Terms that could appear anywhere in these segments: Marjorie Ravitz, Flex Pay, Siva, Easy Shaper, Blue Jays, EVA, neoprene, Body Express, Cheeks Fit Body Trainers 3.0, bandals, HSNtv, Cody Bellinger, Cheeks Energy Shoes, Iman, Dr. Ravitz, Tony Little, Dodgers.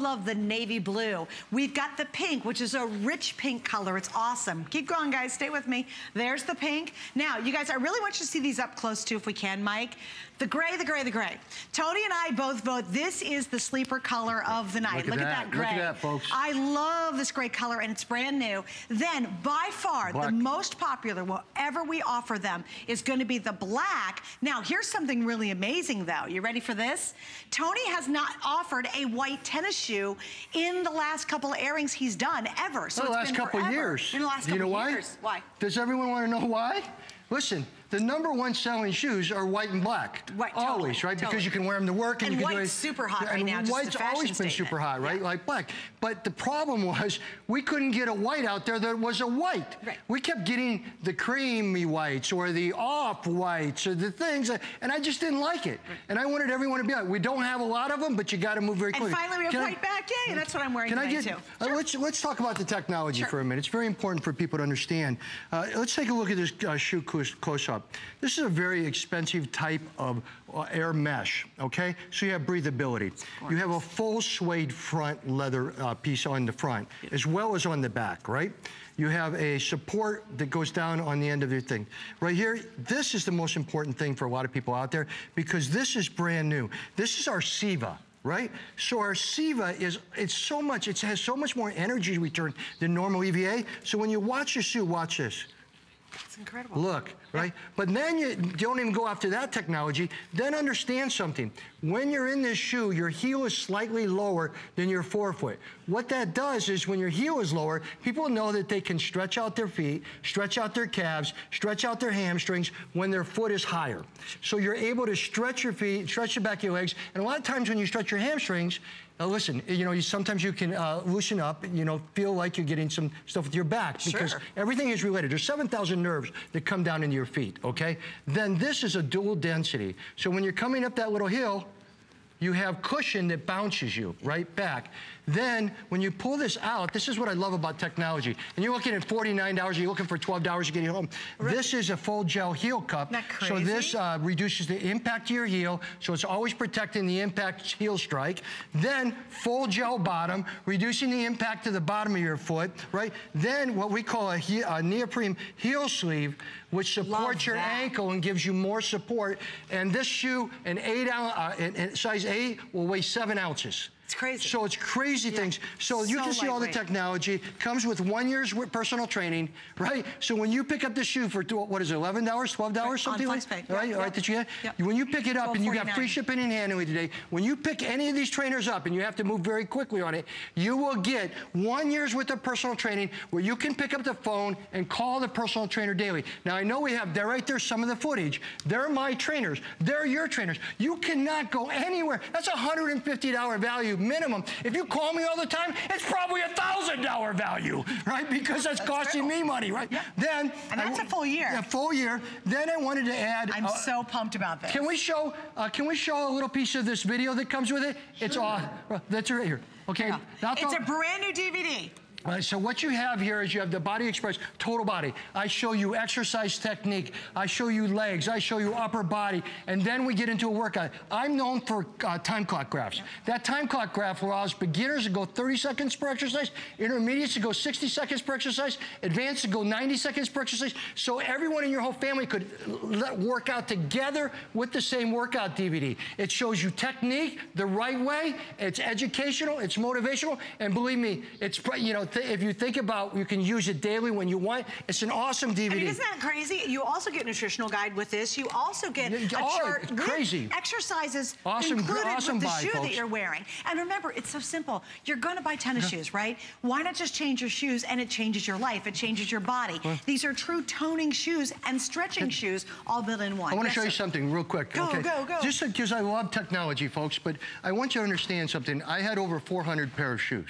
love the navy blue. We've got the pink, which is a rich pink color. It's awesome. Keep going, guys. Stay with me. There's the pink. Now, you guys, I really want you to see these up close, too, if we can, Mike. The gray, the gray, the gray. Tony and I both vote this is the sleeper color of the night. Look at that gray. Look at that, folks. I love this gray color, and it's brand new. Then, by far, black. The most popular, whatever we offer them, is going to be the black. Now, here's something really amazing, though. You ready for this? Tony has not offered a white tennis shoe in the last couple of airings he's done, ever. So it's been forever. In the last couple of years. You know why? Why? Does everyone want to know why? Listen, the #1 selling shoes are white and black. Right, always, totally, right? Totally. Because you can wear them to work. And you can white's super hot right now. White's always been super hot, right? Yeah. Like black. But the problem was we couldn't get a white out there that was a white. Right. We kept getting the creamy whites or the off whites or the things. And I just didn't like it. Right. And I wanted everyone to be like, we don't have a lot of them, but you got to move very quickly. And finally we have white back. Yay, and that's what I'm wearing tonight, too. Sure. Let's talk about the technology for a minute. It's very important for people to understand. Let's take a look at this shoe close-up. This is a very expensive type of air mesh, okay? So you have breathability. You have a full suede front leather piece on the front, as well as on the back, right? You have a support that goes down on the end of your thing. Right here, this is the most important thing for a lot of people out there because this is brand new. This is our Siva. Right? So our Siva is, it has so much more energy return than normal EVA. So when you watch your shoe, watch this. It's incredible. Look, right? Yeah. But then you don't even go after that technology. Then understand something. When you're in this shoe, your heel is slightly lower than your forefoot. What that does is when your heel is lower, people know that they can stretch out their feet, stretch out their calves, stretch out their hamstrings when their foot is higher. So you're able to stretch your feet, stretch the back of your legs. And a lot of times when you stretch your hamstrings, now listen, you know, sometimes you can loosen up, you know, feel like you're getting some stuff with your back because everything is related. There's 7,000 nerves that come down into your feet, okay? Then this is a dual density. So when you're coming up that little hill, you have cushion that bounces you right back. Then, when you pull this out, this is what I love about technology. And you're looking at $49, you're looking for $12 to get it home. Right. This is a full gel heel cup. Isn't that crazy? So this reduces the impact to your heel, so it's always protecting the impact heel strike. Then, full gel bottom, reducing the impact to the bottom of your foot, right? Then, what we call a neoprene heel sleeve, which supports your ankle and gives you more support. And this shoe, an size 8, will weigh 7 ounces. It's crazy. So it's crazy things. So you can see all the technology. Comes with 1 year's personal training, right? So when you pick up the shoe for, what is it, $11, $12, something like that? Right, that you had? When you pick it up and you got free shipping and handling today, when you pick any of these trainers up and you have to move very quickly on it, you will get 1 year's worth of personal training where you can pick up the phone and call the personal trainer daily. Now, I know we have, right there, some of the footage. They're my trainers. They're your trainers. You cannot go anywhere. That's $150 value. Minimum. If you call me all the time, it's probably $1,000 value, right? Because that's costing me money, right? Yeah. Then and that's a full year. A full year. Then I wanted to add. I'm so pumped about this. Can we show? Can we show a little piece of this video that comes with it? Sure. It's all. That's right here. Okay. Yeah. It's a brand new DVD. Right, so what you have here is you have the Body Express total body. I show you exercise technique. I show you legs. I show you upper body. And then we get into a workout. I'm known for time clock graphs. That time clock graph allows beginners to go 30 seconds per exercise, intermediates to go 60 seconds per exercise, advanced to go 90 seconds per exercise. So everyone in your whole family could work out together with the same workout DVD. It shows you technique the right way. It's educational. It's motivational. And believe me, it's, you know, if you think about, you can use it daily when you want. It's an awesome DVD. I mean, isn't that crazy? You also get a nutritional guide with this. You also get a chart with exercises included with the shoe that you're wearing. And remember, it's so simple. You're going to buy tennis shoes, right? Why not just change your shoes and it changes your life. It changes your body. These are true toning shoes and stretching shoes all built in one. I want to show you something real quick. Go, go, go. Just because I love technology, folks, but I want you to understand something. I had over 400 pairs of shoes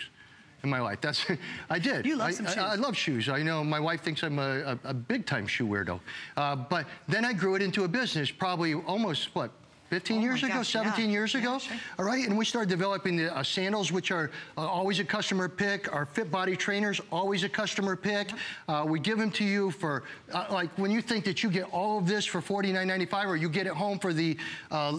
in my life. That's, I did. You love some shoes. I love shoes. I know my wife thinks I'm a big time shoe weirdo. But then I grew it into a business, probably almost, what, 17 years ago, yeah, sure. All right, and we started developing the sandals, which are always a customer pick. Our Fit Body trainers, always a customer pick. We give them to you for, like when you think that you get all of this for $49.95, or you get it home for the,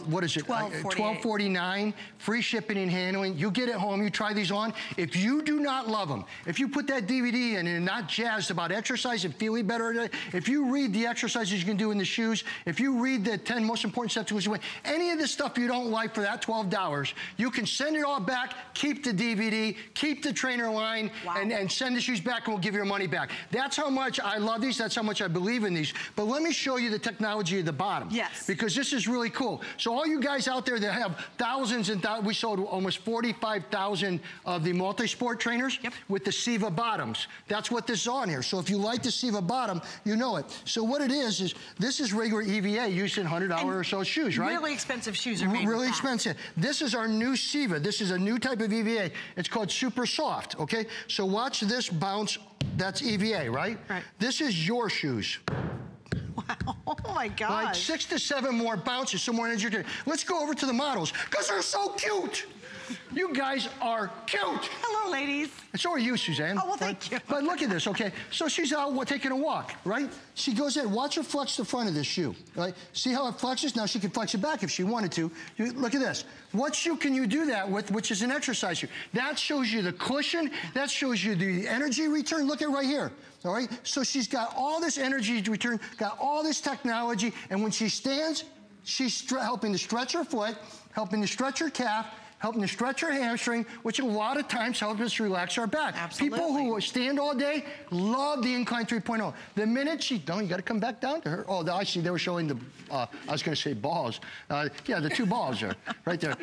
what is it? $12.49, free shipping and handling. You get it home, you try these on. If you do not love them, if you put that DVD in and you're not jazzed about exercise and feeling better, if you read the exercises you can do in the shoes, if you read the 10 most important steps to lose weight, any of the stuff you don't like for that $12, you can send it all back, keep the DVD, keep the trainer line, and send the shoes back, and we'll give your money back. That's how much I love these. That's how much I believe in these. But let me show you the technology at the bottom. Yes. Because this is really cool. So all you guys out there that have thousands and thousands, we sold almost 45,000 of the multi-sport trainers with the Siva bottoms. That's what this is on here. So if you like the Siva bottom, you know it. So what it is this is regular EVA used in $100 or so shoes, right? Really expensive shoes are made really expensive. This is our new Siva. This is a new type of EVA. It's called super soft, okay? So watch this bounce. That's EVA, right? Right. This is your shoes. Wow, oh my gosh. Like 6 to 7 more bounces, some more energy. Let's go over to the models, because they're so cute. You guys are cute. Hello, ladies. And so are you, Suzanne. Oh, well, thank you. But look at this, okay? So she's out taking a walk, right? She goes in. Watch her flex the front of this shoe, right? See how it flexes? Now, she can flex it back if she wanted to. Look at this. What shoe can you do that with, which is an exercise shoe? That shows you the cushion. That shows you the energy return. Look at it right here, all right? So she's got all this energy return, got all this technology, and when she stands, she's helping to stretch her foot, helping to stretch her calf, helping to stretch our hamstring, which a lot of times helps us relax our back. Absolutely. People who stand all day love the Incline 3.0. The minute she's done, you got to come back down to her. Oh, I see. They were showing the, I was going to say balls. Yeah, the two balls are right there.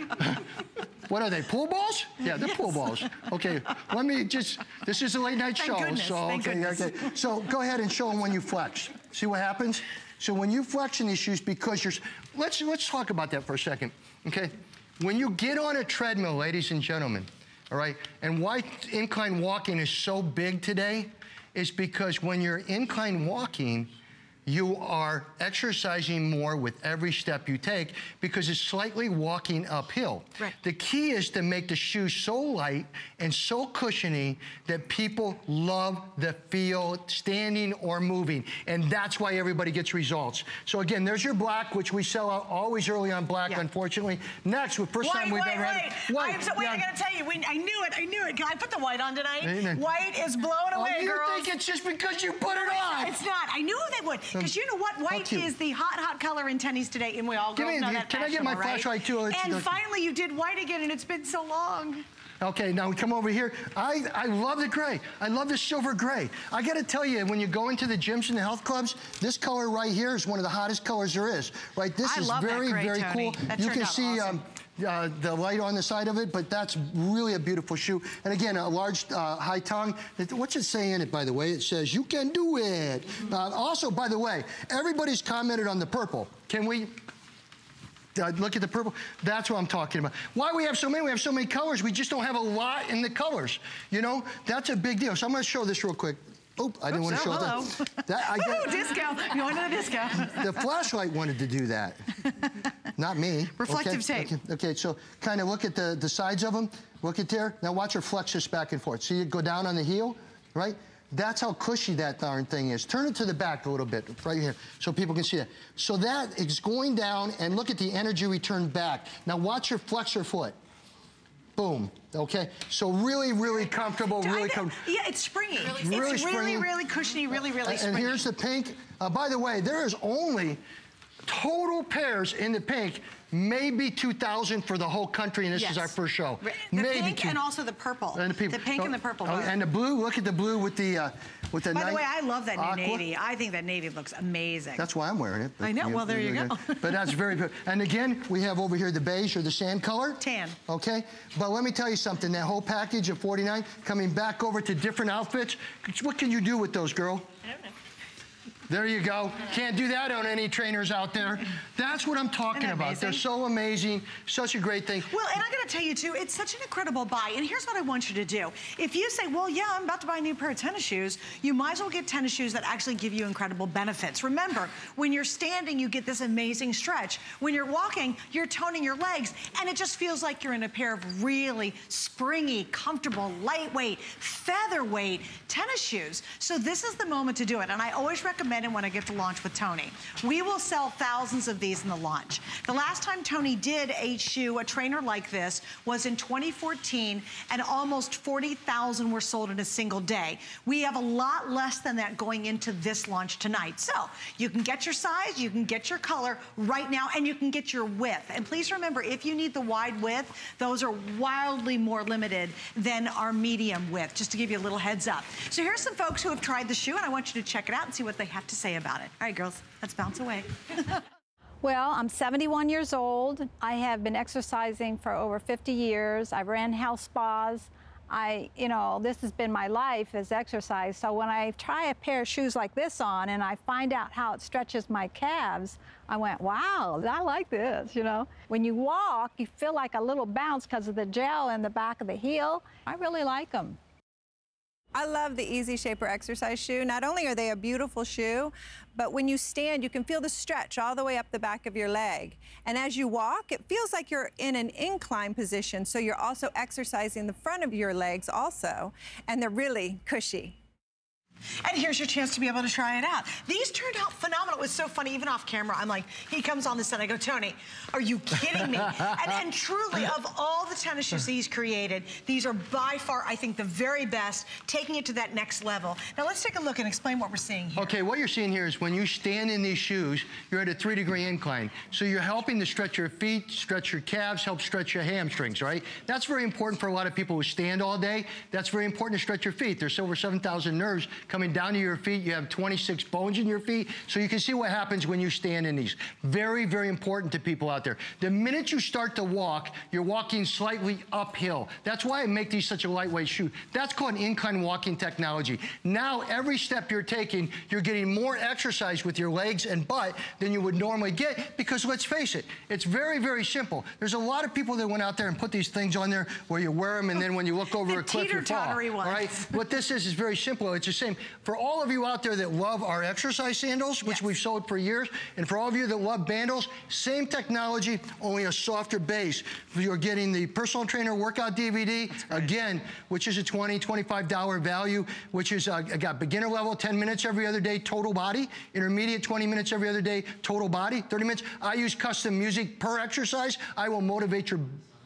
What are they, pool balls? Yeah, they're pool balls. Okay, let me just, this is a late night show. Thank goodness. So go ahead and show them when you flex. See what happens? So when you flex in these shoes, because you're, let's talk about that for a second, okay? When you get on a treadmill, ladies and gentlemen, all right, and why incline walking is so big today is because when you're incline walking, you are exercising more with every step you take because it's slightly walking uphill. Right. The key is to make the shoe so light and so cushiony that people love the feel standing or moving. And that's why everybody gets results. So again, there's your black, which we sell out always early on black, unfortunately. Next, the first time we've ever had it. White. So, wait, I gotta tell you, I knew it. I put the white on tonight. White is blowing away, girls. You think it's just because you put it on. It's not. I knew they would. Because you know what? White is the hot, hot color in tennies today, and we all go, no, that's Can I get my flashlight, too? And finally, you did white again, and it's been so long. Okay, now we come over here. I love the gray. I love the silver gray. I got to tell you, when you go into the gyms and the health clubs, this color right here is one of the hottest colors there is. Right? This is very, very cool. You can see the light on the side of it, but that's really a beautiful shoe. And again, a large high tongue. What's it say in it, by the way? It says, you can do it. Also, by the way, everybody's commented on the purple. Can we... look at the purple. That's what I'm talking about. Why we have so many? We have so many colors. We just don't have a lot in the colors. You know, that's a big deal. So I'm going to show this real quick. Oop, I didn't want to show that. Ooh, discount. Going to the discount. The flashlight wanted to do that. Not me. Reflective tape. Okay, so kind of look at the sides of them. Look at there. Now watch her flex this back and forth. See, you go down on the heel, right? That's how cushy that darn thing is. Turn it to the back a little bit, right here, so people can see that. So that is going down, and look at the energy return back. Now watch her flex her foot. Boom. Okay, so really, really comfortable, really comfortable. Yeah, it's springy. It's really, really cushy, really, really springy. And here's the pink. By the way, there is only total pairs in the pink. Maybe 2,000 for the whole country, and this is our first show. The pink and also the purple. And the pink and the purple. And the blue, look at the blue with the. By the way, I love that new navy. I think that navy looks amazing. That's why I'm wearing it. I know, well, there you go. But that's very good. And again, we have over here the beige or the sand color. Tan. Okay, but let me tell you something. That whole package of $49, coming back over to different outfits, what can you do with those, girl? I don't know. There you go. Can't do that on any trainers out there. That's what I'm talking about. They're so amazing. Such a great thing. Well, and I'm going to tell you too, it's such an incredible buy. And here's what I want you to do. If you say, well, yeah, I'm about to buy a new pair of tennis shoes, you might as well get tennis shoes that actually give you incredible benefits. Remember, when you're standing, you get this amazing stretch. When you're walking, you're toning your legs, and it just feels like you're in a pair of really springy, comfortable, lightweight, featherweight tennis shoes. So this is the moment to do it. And I always recommend it when I get to launch with Tony. We will sell thousands of these in the launch. The last time Tony did a shoe, a trainer like this, was in 2014, and almost 40,000 were sold in a single day. We have a lot less than that going into this launch tonight. So you can get your size, you can get your color right now, and you can get your width. And please remember, if you need the wide width, those are wildly more limited than our medium width, just to give you a little heads up. So here's some folks who have tried the shoe, and I want you to check it out and see what they have to say about it. All right, girls, let's bounce away. Well, I'm 71 years old. I have been exercising for over 50 years. I ran house spas. You know, this has been my life is exercise. So when I try a pair of shoes like this on and I find out how it stretches my calves, I went, wow, I like this, you know. When you walk, you feel like a little bounce because of the gel in the back of the heel. I really like them. I love the Easy Shaper exercise shoe. Not only are they a beautiful shoe, but when you stand, you can feel the stretch all the way up the back of your leg. And as you walk, it feels like you're in an incline position, so you're also exercising the front of your legs also, and they're really cushy. And here's your chance to be able to try it out. These turned out phenomenal. It was so funny, even off camera, I'm like, he comes on this and I go, Tony, are you kidding me? and truly, of all the tennis shoes he's created, these are by far, I think, the very best, taking it to that next level. Now let's take a look and explain what we're seeing here. Okay, what you're seeing here is when you stand in these shoes, you're at a 3-degree incline. So you're helping to stretch your feet, stretch your calves, help stretch your hamstrings, right? That's very important for a lot of people who stand all day. That's very important to stretch your feet. There's over 7,000 nerves coming down to your feet. You have 26 bones in your feet. So you can see what happens when you stand in these. Very, very important to people out there. The minute you start to walk, you're walking slightly uphill. That's why I make these such a lightweight shoe. That's called incline walking technology. Now, every step you're taking, you're getting more exercise with your legs and butt than you would normally get because, let's face it, it's very, very simple. There's a lot of people that went out there and put these things on there where you wear them and then when you look over a cliff, you fall. All right? What this is very simple. It's the same. For all of you out there that love our exercise sandals, which we've sold for years, and for all of you that love bandals, same technology, only a softer base. You're getting the personal trainer workout DVD, again, which is a $20, $25 value, which is got beginner level, 10 minutes every other day, total body, intermediate, 20 minutes every other day, total body, 30 minutes. I use custom music per exercise. I will motivate your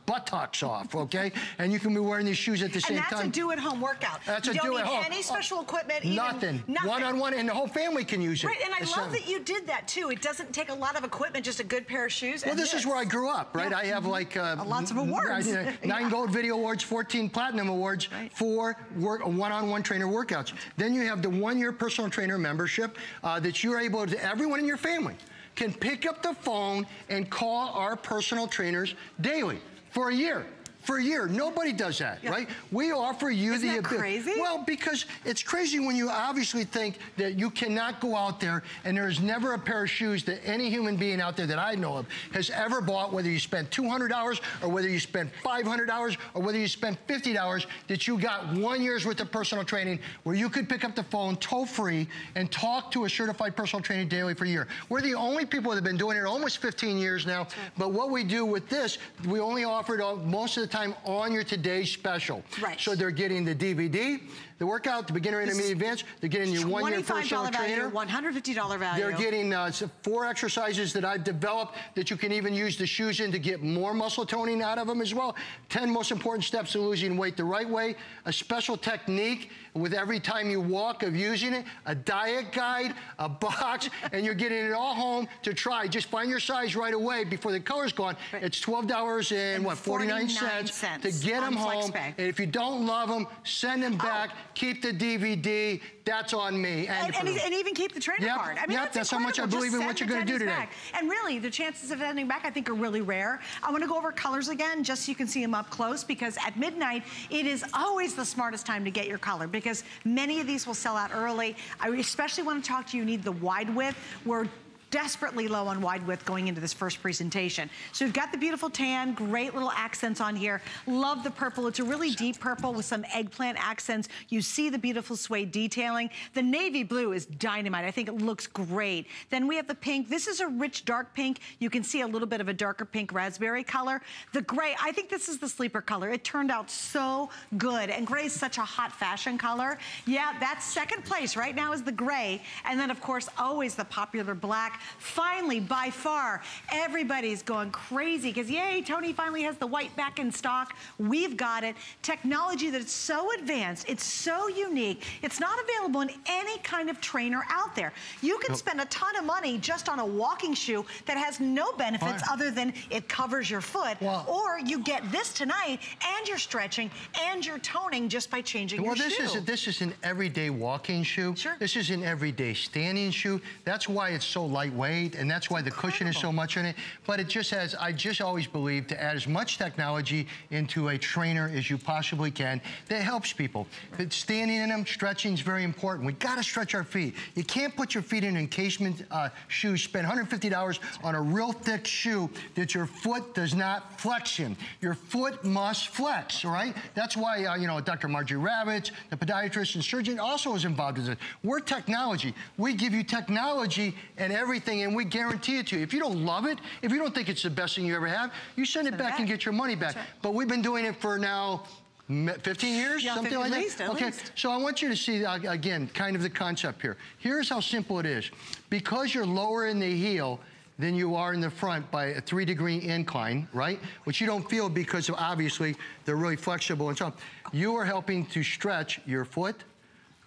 buttocks off, okay? And you can be wearing these shoes at the same time. And that's a do-at-home workout. That's a do-at-home. You don't need any special equipment. Nothing. One-on-one, and the whole family can use it. Right, and I love that you did that, too. It doesn't take a lot of equipment, just a good pair of shoes. Well, this is where I grew up, right? I have, like... lots of awards. 9 gold video awards, 14 platinum awards for one-on-one trainer workouts. Then you have the 1-year personal trainer membership that you're able to... Everyone in your family can pick up the phone and call our personal trainers daily. For a year. For a year. Nobody does that, right? We offer you the ability. Isn't that crazy? Well, because it's crazy when you obviously think that you cannot go out there and there is never a pair of shoes that any human being out there that I know of has ever bought, whether you spent $200 or whether you spent $500 or whether you spent $50, that you got 1 year's worth of personal training where you could pick up the phone toll-free and talk to a certified personal trainer daily for a year. We're the only people that have been doing it almost 15 years now, but what we do with this, we only offer it most of the time on your today's special. Right. So they're getting the DVD, the workout, the beginner, intermediate, advanced. They're getting your 1-year personal trainer. $150 value. They're getting 4 exercises that I've developed that you can even use the shoes in to get more muscle toning out of them as well. 10 most important steps to losing weight the right way. A special technique with every time you walk of using it. A diet guide, a box, and you're getting it all home to try. Just find your size right away before the color's gone. It's $12 and what, 49 cents. $99 to get them home. And if you don't love them, send them back. Keep the DVD. That's on me. And even keep the trainer card. I mean, that's how much I believe in what you're going to do today. And really, the chances of ending back, I think, are really rare. I want to go over colors again, just so you can see them up close, because at midnight, it is always the smartest time to get your color, because many of these will sell out early. I especially want to talk to you, you need the wide width. We're desperately low on wide width going into this first presentation. So we've got the beautiful tan, great little accents on here. Love the purple. It's a really deep purple with some eggplant accents. You see the beautiful suede detailing. The navy blue is dynamite. I think it looks great. Then we have the pink. This is a rich dark pink. You can see a little bit of a darker pink raspberry color. The gray, I think this is the sleeper color. It turned out so good. And gray is such a hot fashion color. Yeah, that's second place right now is the gray. And then of course, always the popular black. Finally, by far, everybody's going crazy because, yay, Tony finally has the white back in stock. We've got it. Technology that's so advanced. It's so unique. It's not available in any kind of trainer out there. You can spend a ton of money just on a walking shoe that has no benefits other than it covers your foot. Or you get this tonight, and you're stretching, and you're toning just by changing your shoe. This is an everyday walking shoe. This is an everyday standing shoe. That's why it's so light. Weight, and that's why the cushion is so much in it, but it just has, I just always believe, to add as much technology into a trainer as you possibly can that helps people. But standing in them, stretching is very important. We got to stretch our feet. You can't put your feet in encasement shoes, spend $150 on a real thick shoe that your foot does not flex in. Your foot must flex, all right? That's why, you know, Dr. Marjorie Ravitz, the podiatrist and surgeon, also is involved in this. We're technology. We give you technology and everything, and we guarantee it to you. If you don't love it, if you don't think it's the best thing you ever have, you send it back and get your money back. But we've been doing it for now 15 years, something like that. Okay, so I want you to see, again, kind of the concept here. Here's how simple it is. Because you're lower in the heel than you are in the front by a 3-degree incline, right? Which you don't feel because, of, obviously, they're really flexible and so on. You are helping to stretch your foot,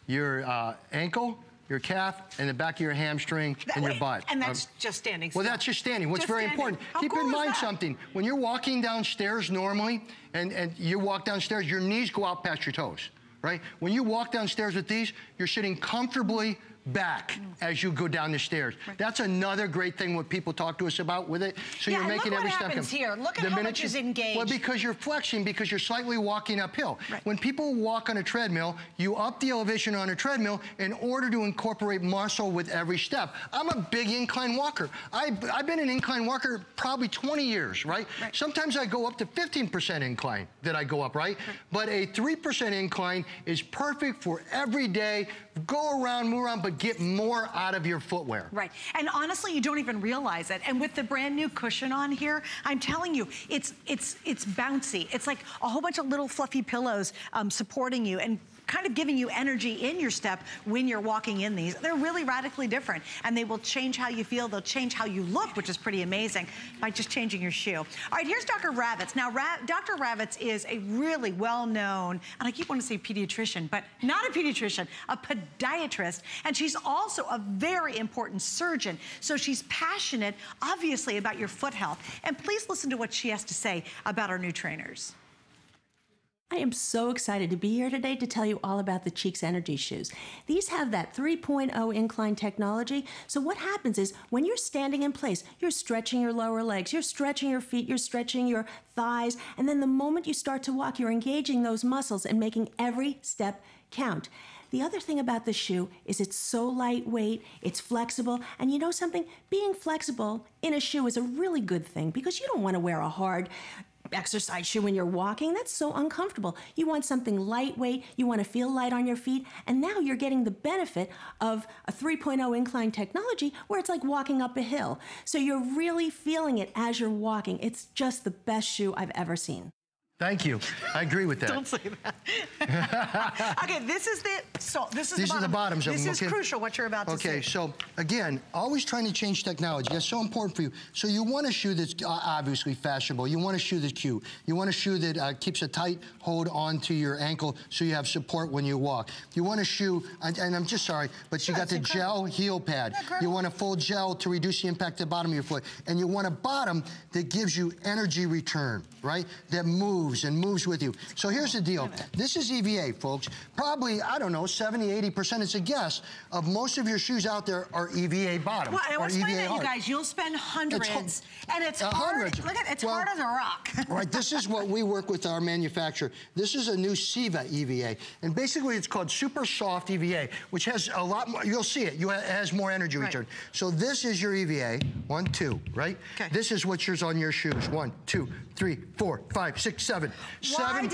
your ankle, your calf, and the back of your hamstring, and your butt. And that's just standing. Well, that's just standing. What's very important, keep in mind something. When you're walking downstairs normally, and you walk downstairs, your knees go out past your toes, right? When you walk downstairs with these, you're sitting comfortably back as you go down the stairs. That's another great thing what people talk to us about with it. So you're making every step. Look what happens here. Look at how much is engaged. Well, because you're flexing, because you're slightly walking uphill. When people walk on a treadmill, you up the elevation on a treadmill in order to incorporate muscle with every step. I'm a big incline walker. I've been an incline walker probably 20 years, right? Sometimes I go up to 15% incline that I go up, right? But a 3% incline is perfect for every day. Go around, move around, but get more out of your footwear. Right, and honestly, you don't even realize it. And with the brand new cushion on here, I'm telling you, it's bouncy. It's like a whole bunch of little fluffy pillows supporting you and kind of giving you energy in your step when you're walking in these. They're really radically different, and they will change how you feel. They'll change how you look, which is pretty amazing, by just changing your shoe. All right, here's Dr. Ravitz. Now, Dr. Ravitz is a really well-known, and I keep wanting to say pediatrician, but not a pediatrician, a podiatrist, and she's also a very important surgeon. So she's passionate, obviously, about your foot health. And please listen to what she has to say about our new trainers. I am so excited to be here today to tell you all about the Cheeks Energy Shoes. These have that 3.0 incline technology. So what happens is when you're standing in place, you're stretching your lower legs, you're stretching your feet, you're stretching your thighs, and then the moment you start to walk, you're engaging those muscles and making every step count. The other thing about the shoe is it's so lightweight, it's flexible, and you know something? Being flexible in a shoe is a really good thing because you don't want to wear a hard exercise shoe when you're walking. That's so uncomfortable. You want something lightweight, you want to feel light on your feet, and now you're getting the benefit of a 3.0 incline technology where it's like walking up a hill. So you're really feeling it as you're walking. It's just the best shoe I've ever seen. Thank you. I agree with that. Don't say that. Okay, this is the bottoms of them. This is crucial what you're about to say. Okay, so again, always trying to change technology. That's so important for you. So you want a shoe that's obviously fashionable. You want a shoe that's cute. You want a shoe that keeps a tight hold onto your ankle so you have support when you walk. You want a shoe, and I'm just sorry, but you got the gel heel pad. You want a full gel to reduce the impact to the bottom of your foot. And you want a bottom that gives you energy return, right? That moves. moves and moves with you. So here's the deal. This is EVA, folks. Probably, I don't know, 70, 80%, it's a guess, of most of your shoes out there are EVA bottoms. Well, I was explaining that, you guys, you'll spend hundreds, and it's hard. Look at it's hard as a rock. Right, this is what we work with our manufacturer. This is a new Siva EVA, and basically it's called super soft EVA, which has a lot more, you'll see it, it has more energy return. So this is your EVA, 1, 2, right? Okay. This is what's yours on your shoes, 1, 2, 3, 4, 5, 6, 7.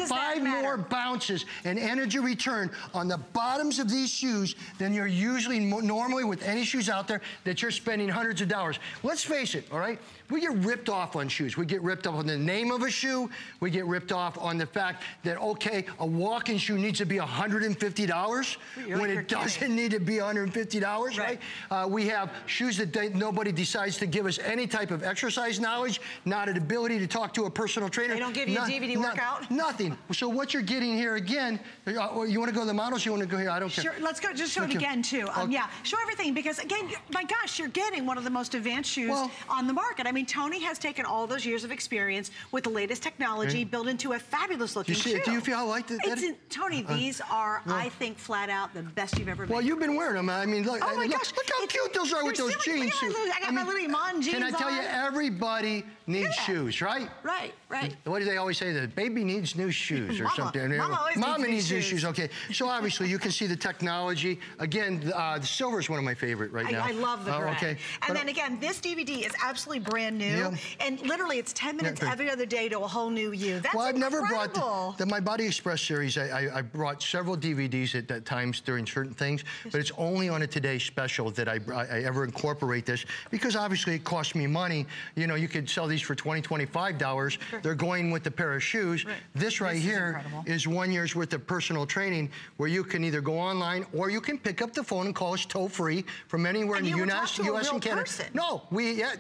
Five more bounces and energy return on the bottoms of these shoes than you're usually normally with any shoes out there that you're spending hundreds of dollars. Let's face it, all right? We get ripped off on shoes. We get ripped off on the name of a shoe. We get ripped off on the fact that, okay, a walking shoe needs to be $150 when it doesn't need to be $150, right? We have shoes that nobody decides to give us any type of exercise knowledge, not an ability to talk to a personal trainer. They don't give you a DVD workout? Nothing. So what you're getting here again, you want to go to the models? You want to go here? I don't care. Sure, let's go. Just show it again, too. Yeah, show everything because, again, my gosh, you're getting one of the most advanced shoes on the market. I mean, Tony has taken all those years of experience with the latest technology, built into a fabulous looking shoe. Do you feel like that? Tony, these are, I think, flat out the best you've ever made. Well, you've been wearing them. I mean, look, look how cute those are with those jeans. I got my little Iman jeans on. Can I tell you, everybody needs shoes, right? Right. What do they always say? The baby needs new shoes or something. Mama needs new shoes. Okay. So obviously, you can see the technology. Again, the silver is one of my favorite right now. I love the gray. Okay. And then again, this DVD is absolutely brand new, and literally it's 10 minutes every other day to a whole new you. That's incredible. Well, I've never brought my Body Express series. I brought several DVDs at times during certain things, but it's only on a Today Special that I ever incorporate this, because obviously it costs me money. You know, you could sell these for $20, $25. They're going with a pair of shoes. This here is 1 year's worth of personal training where you can either go online or you can pick up the phone and call us toll-free from anywhere in the U.S. and Canada. No,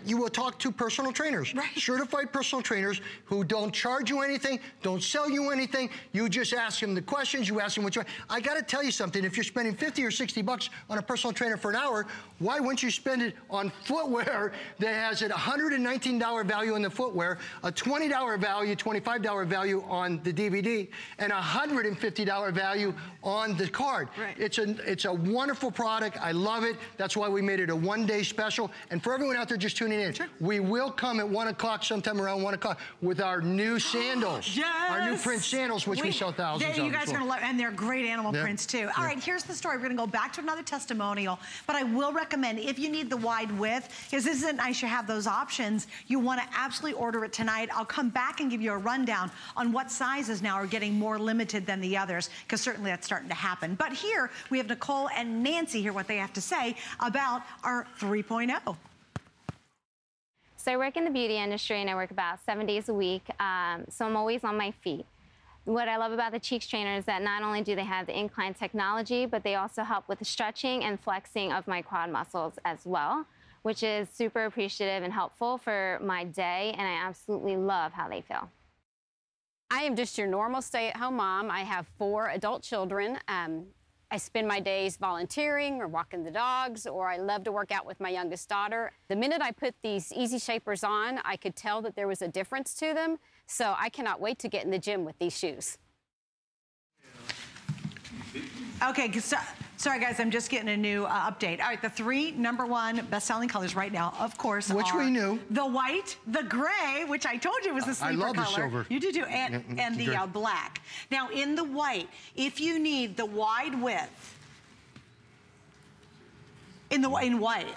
you will talk to personal trainers, certified personal trainers who don't charge you anything, don't sell you anything. You just ask them the questions, you ask them what you want. I got to tell you something. If you're spending 50 or 60 bucks on a personal trainer for an hour, why wouldn't you spend it on footwear that has a $119 value in the footwear, a $20 value, $25 value on the DVD, and a $150 value on the card? It's a wonderful product. I love it. That's why we made it a one-day special. And for everyone out there just tuning in, we will come at 1 o'clock, sometime around 1 o'clock, with our new sandals. Our new print sandals, which we sell thousands of. You guys are going to love, and they're great animal prints, too. All right, here's the story. We're going to go back to another testimonial, but I will recommend, if you need the wide width, because this isn't nice, you have those options, you want to absolutely order it tonight. I'll come back and give you a rundown on what sizes now are getting more limited than the others, because certainly that's starting to happen. But here, we have Nicole and Nancy hear what they have to say about our 3.0. So I work in the beauty industry and I work about 7 days a week, so I'm always on my feet. What I love about the Cheeks trainer is that not only do they have the incline technology, but they also help with the stretching and flexing of my quad muscles as well, which is super appreciative and helpful for my day, and I absolutely love how they feel. I am just your normal stay-at-home mom. I have 4 adult children. I spend my days volunteering or walking the dogs, or I love to work out with my youngest daughter. The minute I put these Easy Shapers on, I could tell that there was a difference to them, so I cannot wait to get in the gym with these shoes. Okay, sorry guys, I'm just getting a new update. All right, the 3 #1 best-selling colors right now, of course, which we knew. The white, the gray, which I told you was the sleeper color. I love the silver. You do too, and the black. Now, in the white, if you need the wide width, in white.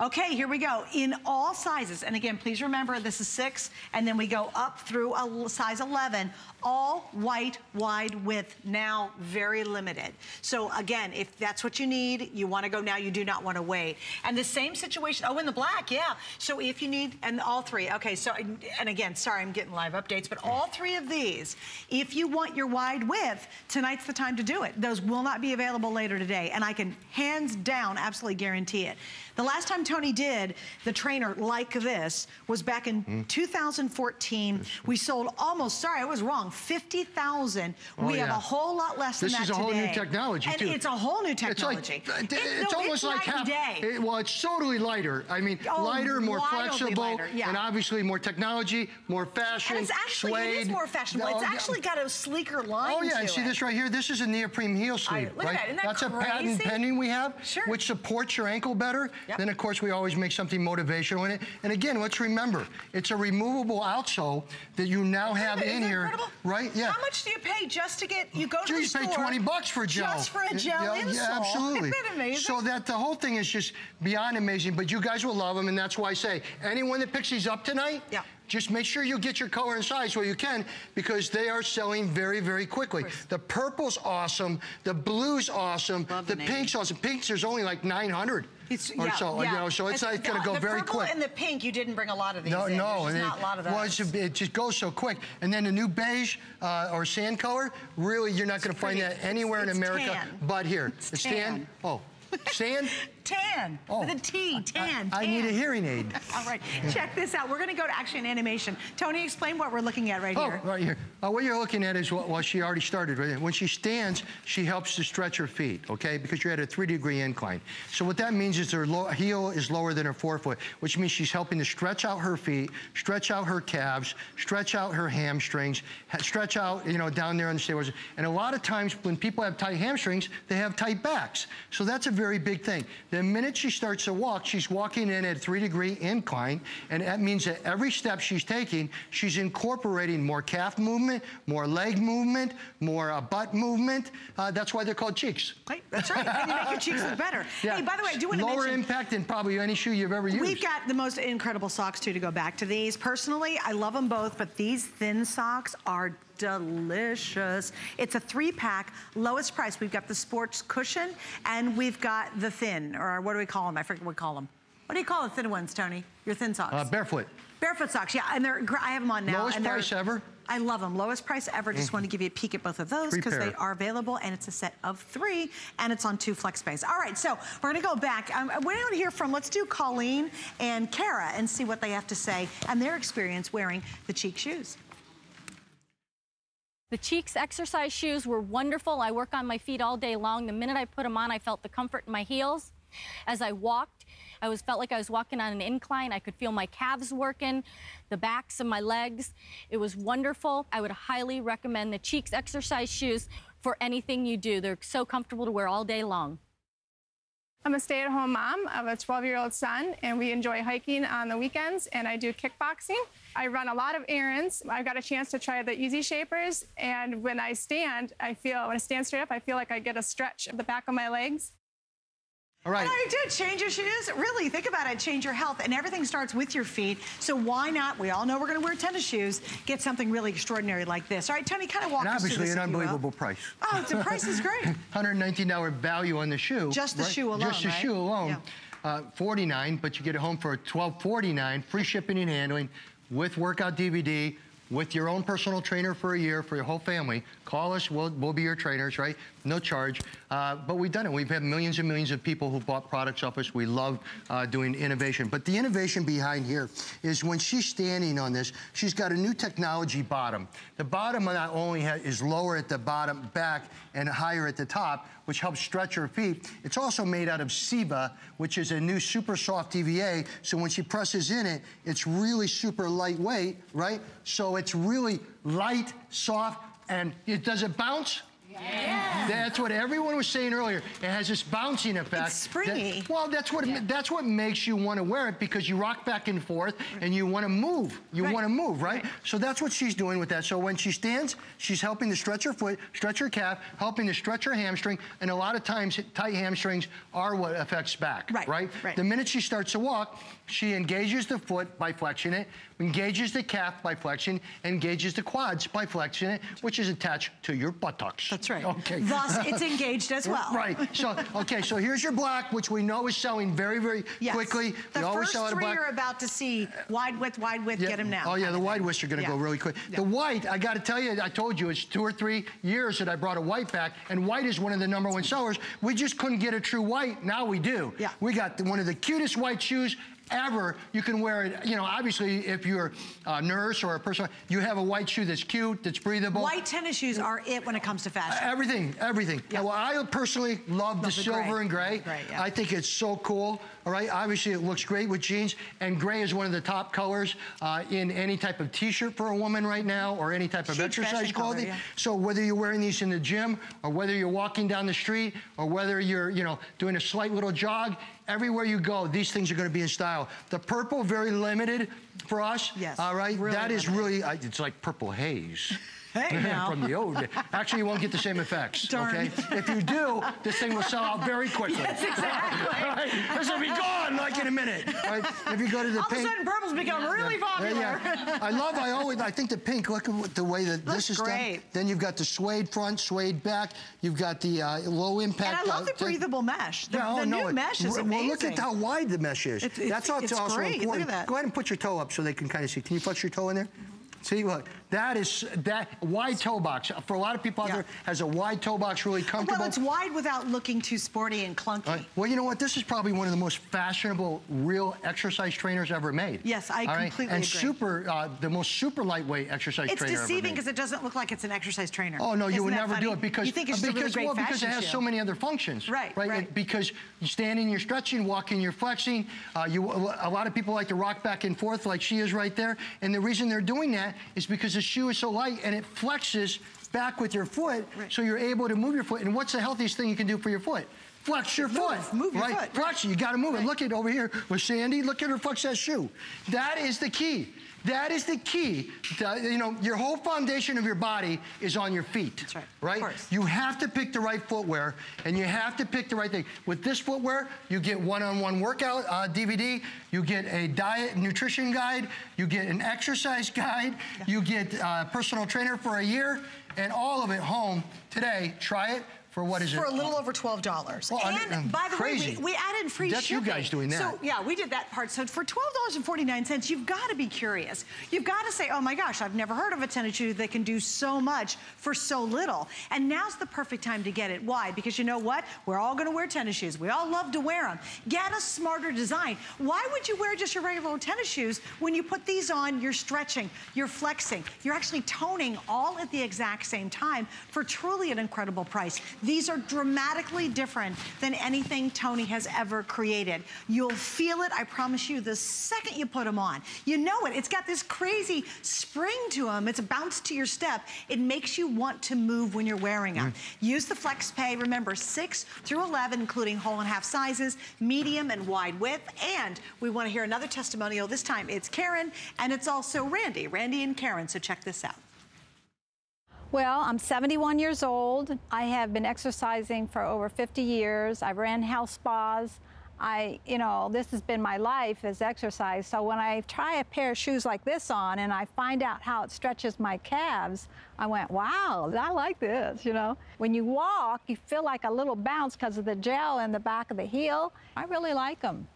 Okay, here we go, in all sizes. And again, please remember, this is 6, and then we go up through a size 11. All white, wide width, now very limited. So again, if that's what you need, you wanna go now, you do not wanna wait. And the same situation, oh, in the black, yeah. So if you need, and all 3, okay, so, and again, sorry, I'm getting live updates, but all 3 of these, if you want your wide width, tonight's the time to do it. Those will not be available later today, and I can hands down absolutely guarantee it. The last time Tony did the trainer like this was back in 2014. We sold almost, sorry, I was wrong, 50,000. Oh, we have a whole lot less than that today. This is a whole new technology, too. And it's a whole new technology. It's, like, it's almost like half day. Well, it's totally lighter. I mean, lighter, more flexible, and obviously more technology, more fashion. And it's actually, it is more fashionable. It's actually got a sleeker line to it. Oh, yeah, and see this right here? This is a neoprene heel sleeve, right? Look at that, isn't that crazy? That's a patent pending we have, which supports your ankle better. Then, of course, we always make something motivational in it. And again, let's remember, it's a removable outsole that you now have in here, right? Yeah. How much do you pay just to get, you go to the store. You pay $20 for a gel. Just for a gel insole. Yeah, absolutely. Isn't that amazing? So that the whole thing is just beyond amazing, but you guys will love them, and that's why I say, anyone that picks these up tonight, just make sure you get your color and size where you can, because they are selling very, very quickly. The purple's awesome, the blue's awesome, the pink's awesome. Pinks, there's only like 900. It's, you know, so it's going to go very quick. And the pink, you didn't bring a lot of these in. No, there's not a lot of those. Well, it just goes so quick. And then the new beige or sand color, really, you're not going to find that anywhere in America but here. It's tan. Oh, sand? Tan, with a T, tan. I need a hearing aid. All right, check this out. We're going to go to actually an animation. Tony, explain what we're looking at right here. Oh, right here. What you're looking at is what she already started right there. When she stands, she helps to stretch her feet, okay, because you're at a 3-degree incline. So what that means is her heel is lower than her forefoot, which means she's helping to stretch out her feet, stretch out her calves, stretch out her hamstrings, stretch out, you know, down there on the stairs. And a lot of times when people have tight hamstrings, they have tight backs. So that's a very big thing. The minute she starts to walk, she's walking in at a 3-degree incline, and that means that every step she's taking, she's incorporating more calf movement, more leg movement, more butt movement. That's why they're called cheeks. Right, that's right. And you make your cheeks look better. Yeah. Hey, by the way, I do want to mention... Lower impact than probably any shoe you've ever used. We've got the most incredible socks, too, to go back to these. Personally, I love them both, but these thin socks are delicious. It's a 3-pack, lowest price. We've got the sports cushion and we've got the thin, or what do we call them? I forget what we call them. What do you call the thin ones, Tony? Your thin socks? Barefoot. Barefoot socks, yeah. And they're, I have them on now. Lowest price ever. I love them. Lowest price ever. Just want to give you a peek at both of those because they are available, and it's a set of 3, and it's on 2 Flex Pays. All right, so we're going to go back. We're going to hear from, let's do Colleen and Kara and see what they have to say and their experience wearing the Cheeks shoes. The Cheeks exercise shoes were wonderful. I work on my feet all day long. The minute I put them on, I felt the comfort in my heels. As I walked, I felt like I was walking on an incline. I could feel my calves working, the backs of my legs. It was wonderful. I would highly recommend the Cheeks exercise shoes for anything you do. They're so comfortable to wear all day long. I'm a stay-at-home mom of a 12-year-old son, and we enjoy hiking on the weekends, and I do kickboxing. I run a lot of errands. I've got a chance to try the Easy Shapers, and when I stand, when I stand straight up, I feel like I get a stretch of the back of my legs. All right. You did change your shoes. Really, think about it. Change your health, and everything starts with your feet. So why not? We all know we're going to wear tennis shoes. Get something really extraordinary like this. All right, Tony, kind of walk us through this. Obviously, an unbelievable price. Oh, the price is great. $119 value on the shoe. Just the shoe alone. Just the shoe alone. Yeah. $49, but you get it home for $12.49. Free shipping and handling, with workout DVD. With your own personal trainer for a year, for your whole family. Call us, we'll be your trainers, right? No charge, but we've done it. We've had millions and millions of people who bought products off us. We love doing innovation. But the innovation behind here is when she's standing on this, she's got a new technology bottom. The bottom not only is lower at the bottom back and higher at the top, which helps stretch her feet. It's also made out of Siva, which is a new super soft EVA, so when she presses in it, it's really super lightweight, right? So it's really light, soft, and does it bounce? Yeah. That's what everyone was saying earlier. It has this bouncing effect. It's springy. That's what makes you want to wear it, because you rock back and forth and you want to move. You want to move, right? So that's what she's doing with that. So when she stands, she's helping to stretch her foot, stretch her calf, helping to stretch her hamstring, and a lot of times tight hamstrings are what affects back, right? The minute she starts to walk, she engages the foot by flexing it, engages the calf by flexing, engages the quads by flexing it, which is attached to your buttocks. That's right. Okay. Thus, it's engaged as well. Right. So, okay, so here's your black, which we know is selling very, very quickly. The first three you're about to see, wide width, get them now. Oh, yeah, the wide widths are going to go really quick. The white, I got to tell you, I told you, it's 2 or 3 years that I brought a white back, and white is one of the #1 sellers. We just couldn't get a true white. Now we do. Yeah. We got one of the cutest white shoes ever you can wear it. You know, obviously, if you're a nurse or a person, you have a white shoe that's cute, that's breathable. White tennis shoes are it when it comes to fashion. Everything. Yep. Well, I personally love the silver and gray. Yeah. I think it's so cool. All right, obviously it looks great with jeans, and gray is one of the top colors in any type of t-shirt for a woman right now, or any type of exercise clothing. Yeah. So whether you're wearing these in the gym, or whether you're walking down the street, or whether you're, you know, doing a slight little jog, everywhere you go, these things are going to be in style. The purple, very limited for us. Yes. All right. Really that is limited. Really, it's like purple haze. Hey, now. From the old. Actually, you won't get the same effects. Darn. Okay. If you do, this thing will sell out very quickly. Yes, exactly. Right? This will be gone like in a minute. Right? If you go to the pink. All of a sudden, purple's become really popular. Yeah. I think the pink. Look at the way that this is done. Then you've got the suede front, suede back. You've got the low impact. And I love the breathable mesh. The new mesh is amazing. Well, look at how wide the mesh is. That's also important. Look at that. Go ahead and put your toe up so they can kind of see. Can you flex your toe in there? See, look, that wide toe box. For a lot of people out there, has a wide toe box, really comfortable. Well, it's wide without looking too sporty and clunky. Well, you know what? This is probably one of the most fashionable real exercise trainers ever made. Yes, I completely agree. And the most super lightweight exercise trainer ever made. It's deceiving because it doesn't look like it's an exercise trainer. Oh, no, you would never do it because it has so many other functions. Right. Because you're standing, you're stretching, walking, you're flexing. A lot of people like to rock back and forth like she is right there. And the reason they're doing that is because the shoe is so light and it flexes back with your foot, so you're able to move your foot. And what's the healthiest thing you can do for your foot? Flex your foot. Move your foot. Flex it. You got to move it. Look at over here with Sandy. Look at her flex that shoe. That is the key. That is the key. You know, your whole foundation of your body is on your feet. That's right. Right? Of course. You have to pick the right footwear, and you have to pick the right thing. With this footwear, you get one-on-one workout DVD. You get a diet nutrition guide. You get an exercise guide. Yeah. You get a personal trainer for a year, and all of it home today. Try it. For what is it? For a little over $12. Well, and by the way, we added free shipping. That's you guys doing that. So yeah, we did that part. So for $12.49, you've got to be curious. You've got to say, oh my gosh, I've never heard of a tennis shoe that can do so much for so little. And now's the perfect time to get it. Why? Because you know what? We're all going to wear tennis shoes. We all love to wear them. Get a smarter design. Why would you wear just your regular old tennis shoes when you put these on? You're stretching, you're flexing, you're actually toning all at the exact same time for truly an incredible price. These are dramatically different than anything Tony has ever created. You'll feel it, I promise you, the second you put them on. You know it. It's got this crazy spring to them. It's a bounce to your step. It makes you want to move when you're wearing them. Use the Flex Pay. Remember, 6 through 11, including whole and half sizes, medium and wide width. And we want to hear another testimonial. This time it's Karen, and it's also Randy. Randy and Karen, so check this out. Well, I'm 71 years old. I have been exercising for over 50 years. I ran house spas. You know, this has been my life is exercise. So when I try a pair of shoes like this on and I find out how it stretches my calves, I went, wow, I like this, you know. When you walk, you feel like a little bounce because of the gel in the back of the heel. I really like them.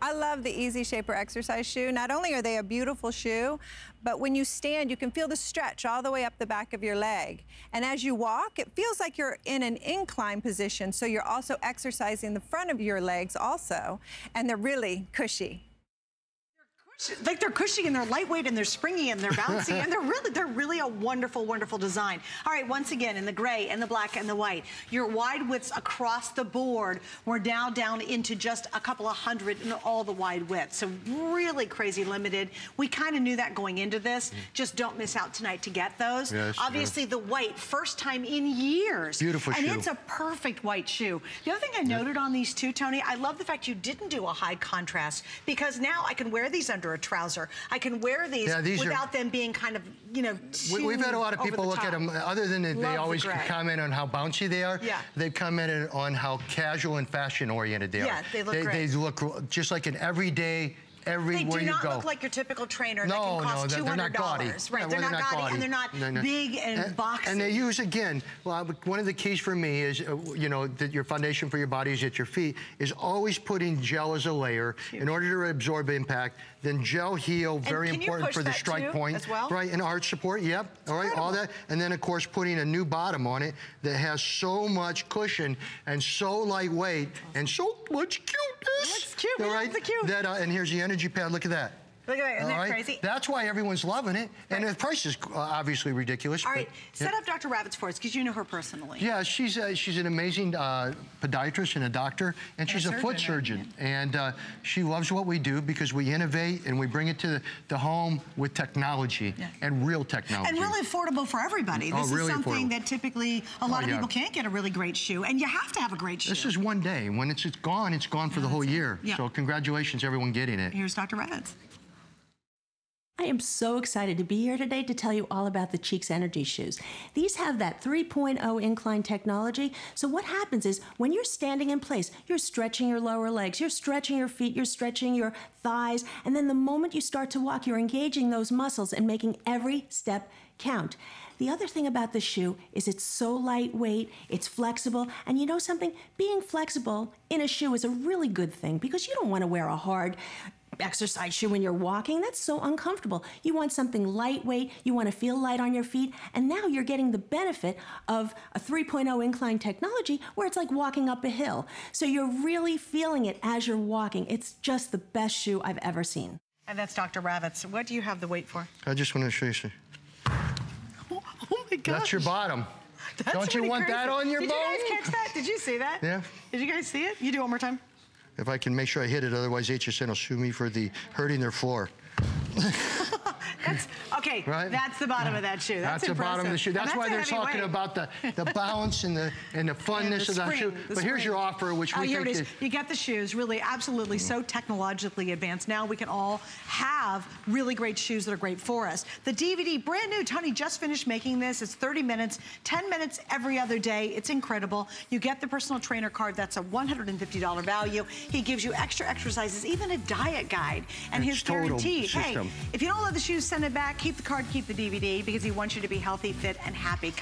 I love the Easy Shaper exercise shoe. Not only are they a beautiful shoe, but when you stand, you can feel the stretch all the way up the back of your leg. And as you walk, it feels like you're in an incline position, so you're also exercising the front of your legs also, and they're really cushy. Like they're cushy and they're lightweight and they're springy and they're bouncy and they're really a wonderful, wonderful design. All right, once again, in the gray and the black and the white, your wide widths across the board, we're now down into just a couple of hundred in all the wide widths. So really crazy limited. We kind of knew that going into this. Just don't miss out tonight to get those. Yes, obviously, the white, first time in years. Beautiful shoe. And it's a perfect white shoe. The other thing I noted on these two, Tony, I love the fact you didn't do a high contrast because now I can wear these under a trouser. I can wear these, without them being kind of, you know, we've had a lot of people look at them, other than they always comment on how bouncy they are. Yeah. They've commented on how casual and fashion-oriented they are. Yeah, they look great. They look just like an everyday, everywhere you go. They do not look like your typical trainer that can cost $200. They're not gaudy. Right, yeah, they're not gaudy, and they're not big and boxy. And they use, again, well, one of the keys for me is, you know, that your foundation for your body is at your feet, is always putting gel as a layer in order to absorb impact, then gel heel, very important for the strike point. As well? Right, and arch support, all right, all that. And then, of course, putting a new bottom on it that has so much cushion and so lightweight and so much cute. Looks cute. All right? Looks cute. That, and here's the energy pad. Look at that. Look at that. Isn't that crazy? That's why everyone's loving it. Right. And the price is obviously ridiculous. All right. Set up Dr. Ravitz for us, because you know her personally. Yeah, she's an amazing podiatrist and a doctor, and she's a foot surgeon. And she loves what we do because we innovate and we bring it to the home with technology and real technology. And really affordable for everybody. This is something that typically a lot of people can't get a really great shoe, and you have to have a great shoe. This is one day. When it's gone for the whole year. Yeah. So congratulations, everyone getting it. Here's Dr. Ravitz. I am so excited to be here today to tell you all about the Cheeks Energy Shoes. These have that 3.0 incline technology. So what happens is when you're standing in place, you're stretching your lower legs, you're stretching your feet, you're stretching your thighs, and then the moment you start to walk, you're engaging those muscles and making every step count. The other thing about the shoe is it's so lightweight, it's flexible, and you know something? Being flexible in a shoe is a really good thing because you don't want to wear a hard exercise shoe when you're walking. That's so uncomfortable. You want something lightweight, you want to feel light on your feet, and now you're getting the benefit of a 3.0 incline technology where it's like walking up a hill. So you're really feeling it as you're walking. It's just the best shoe I've ever seen. And that's Dr. Ravitz. What do you have the weight for? I just want to show you. Oh my gosh. That's your bottom. That's Don't you want crazy. That on your Did bone? Did you guys catch that? Did you see that? Yeah. Did you guys see it? You do it one more time. If I can make sure I hit it, otherwise HSN will sue me for hurting their floor. Okay, right? That's the bottom of that shoe. That's the bottom of the shoe. That's why they're talking about the balance and the funness of that shoe. But here's your offer, which we think is... You get the shoes, really, absolutely so technologically advanced. Now we can all have really great shoes that are great for us. The DVD, brand new. Tony just finished making this. It's 30 minutes, 10 minutes every other day. It's incredible. You get the personal trainer card. That's a $150 value. He gives you extra exercises, even a diet guide. And his guarantee, hey, if you don't love the shoes, send it back. Keep the card, keep the DVD, because he wants you to be healthy, fit, and happy.